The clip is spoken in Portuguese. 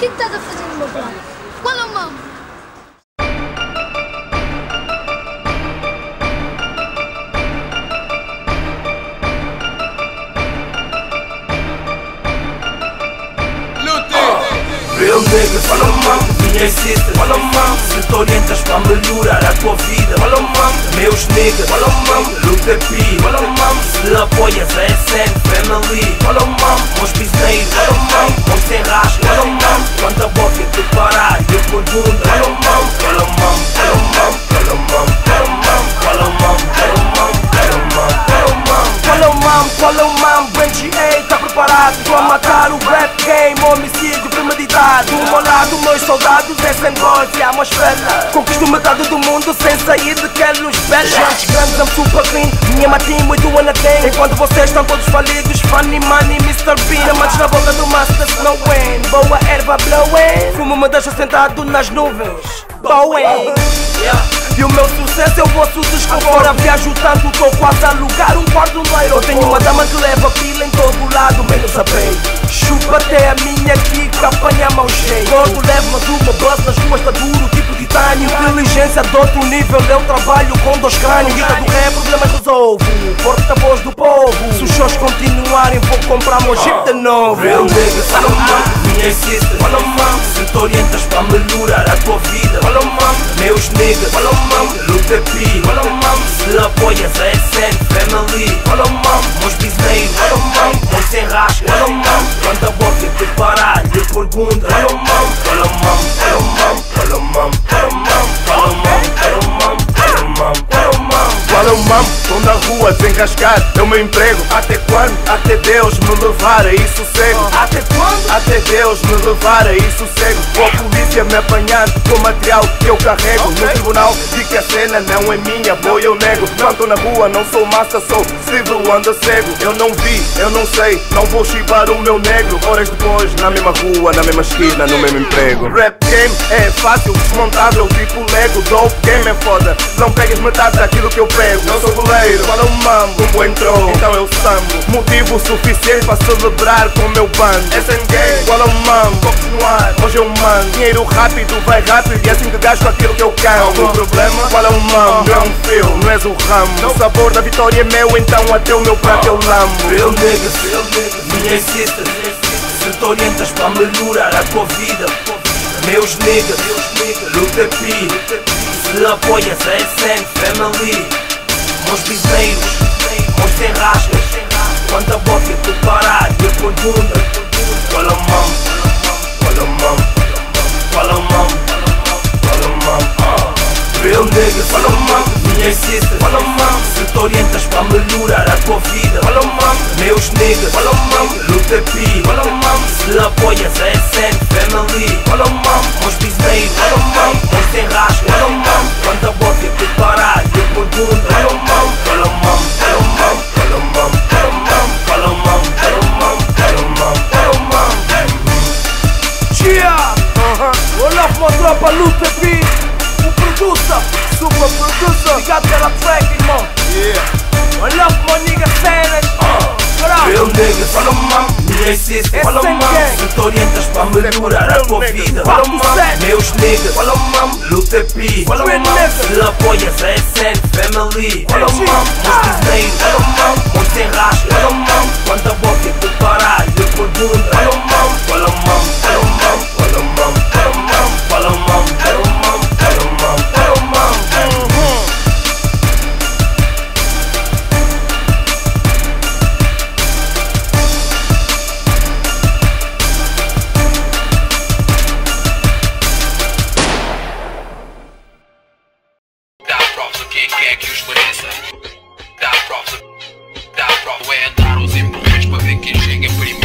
Kicked out of the gym, Baba. Follow, Mom. Real niggas, fala mama, minha sister, fala mama. Se te orientas para melhorar a tua vida, fala mama. Meus niggas, fala mama, luta pi, fala mama. Se apoias a SN Family, fala mama. Mãos pisneiros, fala mama, mãos sem rasgo, fala mama. Quando a boca te parar, eu pergunto, fala mama, fala mama, fala mama, fala mama, fala mama, fala mama, fala mama, fala mama, fala mama, fala mama, fala mama. BNGA tá preparado para matar o rap game, homicídio premeditado. Do meu lado, meus soldados, essa negócio é uma esfera. Conquisto metade do mundo sem sair de que luz bela. Gente grandes, I'm super clean, minha matinha muito ana tem. Enquanto vocês estão todos falidos, funny money, Mr. Bean. Amantes na boca do master, snow wind. Boa erva, blowing, fumo me deixa sentado nas nuvens, Boeing. E o meu sucesso é o vosso desconforto. Agora viajo tanto, tô quase a alugar um quarto no aeroporto. Tenho uma dama que leva pila em todo lado, menos a peito. Chupa até a minha dica, apanha mau jeito. Gordo, levo mais uma buzz nas ruas, tá duro, tipo titânio. Inteligência de outro nível, eu trabalho com dois crânios. Guita do ré, problemas resolvo, porta-voz do povo. Se os shows continuarem, vou comprar meu jeep de novo. Real nigga, fala mama, minha sister, fala mama. Se te orientas para melhorar a tua vida, fala mama. Meus niggas, fala mama, luta pi, fala mama. Se apoias a SN Family, fala mama. Meus bisneiros, fala mama, mãos sem rasgo, fala mama. Quando a boca te parar, eu pergunto, fala mão, fala mão, fala mão, fala mão, fala mão, fala mão, fala mão, fala mão, fala mão, fala mão. Tô na rua desenrascado, é o meu emprego. Até quando? Até Deus me levar aí sossego. Até quando? Até Deus me levar aí sossego. A polícia me apanhando com material que eu carrego. No tribunal diz que a cena não é minha, boi eu nego. Não tô na rua, não sou massa, sou civil, anda cego. Eu não vi, eu não sei, não vou chibar o meu negro. Horas depois, na mesma rua, na mesma esquina, no mesmo emprego. Rap game é fácil, desmontável, tipo Lego. Dope game é foda, não pegas metade daquilo que eu pego. Não sou goleiro, fala o mambo, como entrou, então eu sambo. Motivo suficiente para celebrar com o meu bando. SN Game, fala o mambo, continuar, hoje eu mando. Dinheiro rápido, vai rápido, e assim que gasto aquilo que eu canto. Algum problema? Fala o mambo, não é um fio, não és o ramo. O sabor da vitória é meu, então até o meu prato eu lambo. Real niggas, minha sister. Se te orientas para melhorar a tua vida, meus niggas, luta pi. Se apoias a SN Family, meus bisneiros, meus sem rasgas. Quando a boca te parar, eu pergunto, fala mão, fala mão, fala mão, fala mão. Real niggas, fala mão, minha sister, fala mão. Se te orientas para melhorar a tua vida, fala mão, meus niggas, fala mão, luta pi, fala mão. Se apoias a SN Family, fala mão. Mãos pisneiros, fala mão, mãos sem rasgo, fala mão. Quando a boca te parar, eu pergunto, fala mão, fala mão, fala mão, fala mão, fala mão, fala mão, fala mão, fala mão, fala mão. Chia! Olá pra uma tropa, luta pi. Producer, super producer, we got that track, irmão. Yeah. I love my nigga Sanders. Real niggas, fala mão, minha sister, fala mão. Se te orientas para melhorar a tua vida, fala mão. Meus niggas, fala mão, luta pi, fala mão. Se apoias a SN Family, fala mão. Meus bisneiros, fala mão, mãos sem rasgo, fala mão. Quando a boca te parar, eu pergunto, fala mão, fala mão, fala mão, fala mão, fala mão, fala mão, fala mão. Dá prova, é andar os empurrões para ver quem chega primeiro.